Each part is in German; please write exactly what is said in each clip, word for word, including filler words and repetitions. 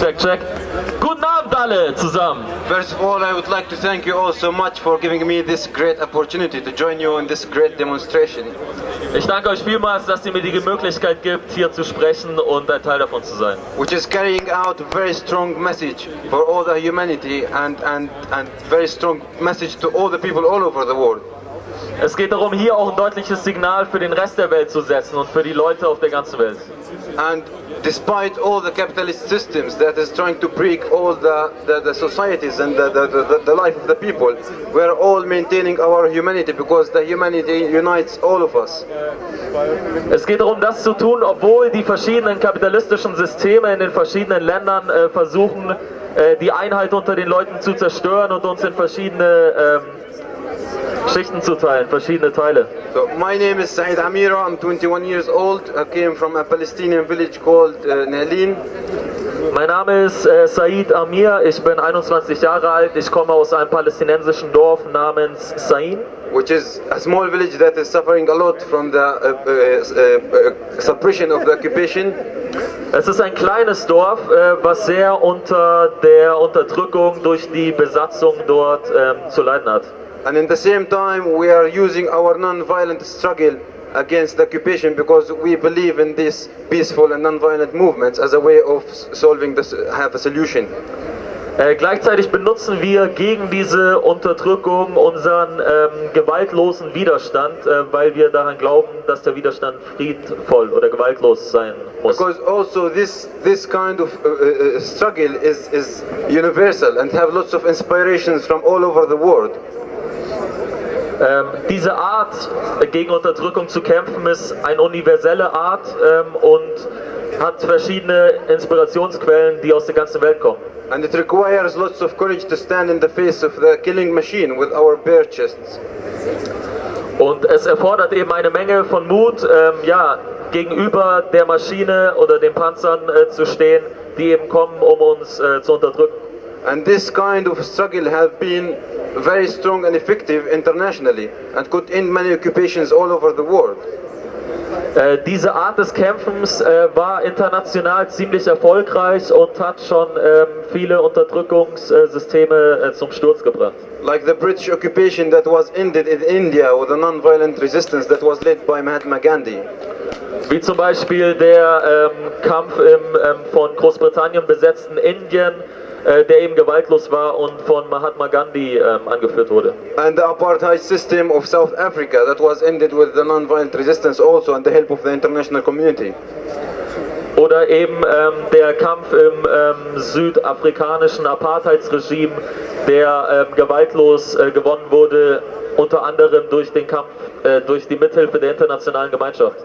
Check, check. Guten Abend alle zusammen. First of all, I would like to thank you all so much for giving me this great opportunity to join you in this great demonstration. Ich danke euch vielmals, dass ihr mir die Möglichkeit gibt, hier zu sprechen und ein Teil davon zu sein. Which is carrying out a very strong message for all the humanity and and and very strong message to all the people all over the world. Es geht darum, hier auch ein deutliches Signal für den Rest der Welt zu setzen und für die Leute auf der ganzen Welt. And despite all the capitalist systems that is trying to break all the, the, the societies and the, the, the, the life of the people, we are all maintaining our humanity because the humanity unites all of us. Es geht darum, das zu tun, obwohl die verschiedenen kapitalistischen Systeme in den verschiedenen Ländern äh, versuchen, äh, die Einheit unter den Leuten zu zerstören und uns in verschiedene ähm, Schichten zu teilen, verschiedene Teile. So, my name is Saeed Amireh. I'm twenty-one years old. I came from a Palestinian village called uh, Ni'lin. Mein Name ist äh, Saeed Amireh. Ich bin einundzwanzig Jahre alt. Ich komme aus einem palästinensischen Dorf namens Sain. Which is a small village that is suffering a lot from the uh, uh, uh, suppression of the occupation. Es ist ein kleines Dorf, äh, was sehr unter der Unterdrückung durch die Besatzung dort ähm, zu leiden hat. And in the same time, we are using our non-violent struggle against the occupation because we believe in these peaceful and non-violent movements as a way of solving this, have a solution. Äh, gleichzeitig benutzen wir gegen diese Unterdrückung unseren ähm, gewaltlosen Widerstand, äh, weil wir daran glauben, dass der Widerstand friedvoll oder gewaltlos sein muss. Because also this this kind of uh, uh, struggle is is universal and have lots of inspirations from all over the world. Ähm, diese Art, äh, gegen Unterdrückung zu kämpfen, ist eine universelle Art ähm, und hat verschiedene Inspirationsquellen, die aus der ganzen Welt kommen. And it requires lots of courage to stand in the face of the killing machine with our bare chests. Und es erfordert eben eine Menge von Mut, ähm, ja, gegenüber der Maschine oder den Panzern äh, zu stehen, die eben kommen, um uns äh, zu unterdrücken. And this kind of struggle has been very strong and effective internationally and could end many occupations all over the world. Äh, diese Art des Kämpfens äh, war international ziemlich erfolgreich und hat schon äh, viele Unterdrückungssysteme äh, zum Sturz gebracht. Like the British occupation that was ended in India with a non-violent resistance that was led by Mahatma Gandhi. Wie zum Beispiel der ähm, Kampf im ähm, von Großbritannien besetzten Indien, der eben gewaltlos war und von Mahatma Gandhi ähm, angeführt wurde. And the apartheid system of South Africa that was ended with the non-violent resistance also and the help of the international community. Oder eben ähm, der Kampf im ähm, südafrikanischen Apartheidsregime, der ähm, gewaltlos äh, gewonnen wurde, unter anderem durch den Kampf, äh, durch die Mithilfe der internationalen Gemeinschaft.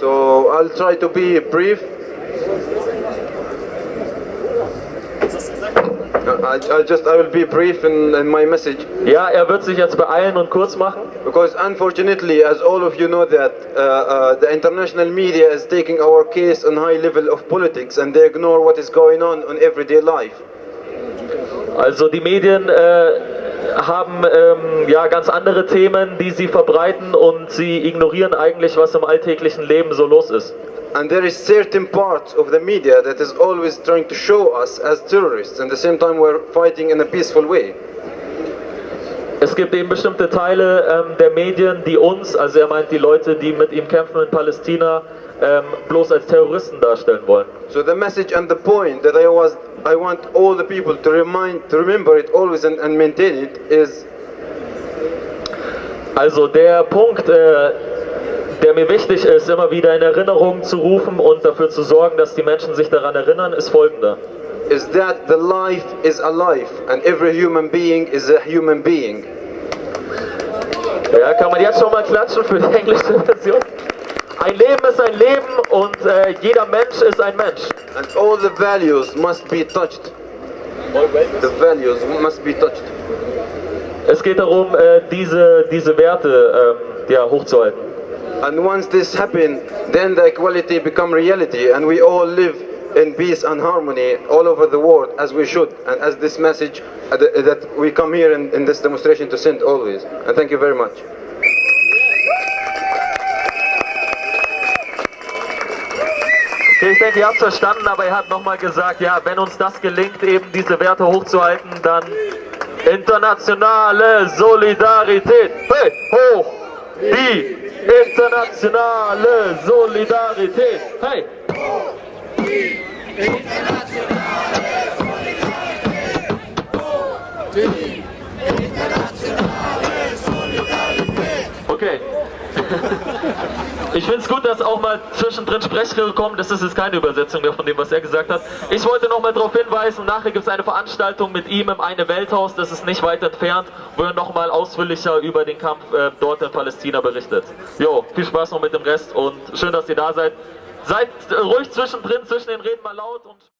So I'll try to be brief. I, I just I will be brief in, in my message. Ja, er wird sich jetzt beeilen und kurz machen. Because unfortunately, as all of you know, that uh, uh, the international media is taking our case on high level of politics and they ignore what is going on in everyday life. Also die Medien äh, haben ähm, ja ganz andere Themen, die sie verbreiten und sie ignorieren eigentlich, was im alltäglichen Leben so los ist. And there is certain parts of the media that is always trying to show us as terrorists, and at the same time we're fighting in a peaceful way. Es gibt eben bestimmte Teile ähm, der Medien, die uns, also er meint die Leute, die mit ihm kämpfen in Palästina, ähm, bloß als Terroristen darstellen wollen. So the message and the point that I was, I want all the people to remind, to remember it always and, and maintain it is. Also der Punkt. Äh, Der mir wichtig ist, immer wieder in Erinnerung zu rufen und dafür zu sorgen, dass die Menschen sich daran erinnern, ist folgender. Is that the life is a life and every human being is a human being. Ja, kann man jetzt schon mal klatschen für die englische Version? Ein Leben ist ein Leben und äh, jeder Mensch ist ein Mensch. And all the values must be touched. The values must be touched. Es geht darum, äh, diese, diese Werte ähm, ja, hochzuhalten. And once this happens, then the equality becomes reality, and we all live in peace and harmony all over the world, as we should, and as this message that we come here in, in this demonstration to send always. And thank you very much. Ich denke, ihr habt es verstanden, aber er hat nochmal gesagt, ja, wenn uns das gelingt, eben diese Werte hochzuhalten, dann internationale Solidarität. Hey, hoch! Die internationale Solidarität. Hey! Hoch! Die internationale Solidarität. Hoch! Die internationale Solidarität. Okay. Ich finde es gut, dass auch mal zwischendrin Sprechchöre kommen. Das ist jetzt keine Übersetzung mehr von dem, was er gesagt hat. Ich wollte nochmal darauf hinweisen, nachher gibt es eine Veranstaltung mit ihm im Eine-Welt-Haus, das ist nicht weit entfernt, wo er nochmal ausführlicher über den Kampf äh, dort in Palästina berichtet. Jo, viel Spaß noch mit dem Rest und schön, dass ihr da seid. Seid äh, ruhig zwischendrin, zwischen den Reden mal laut und...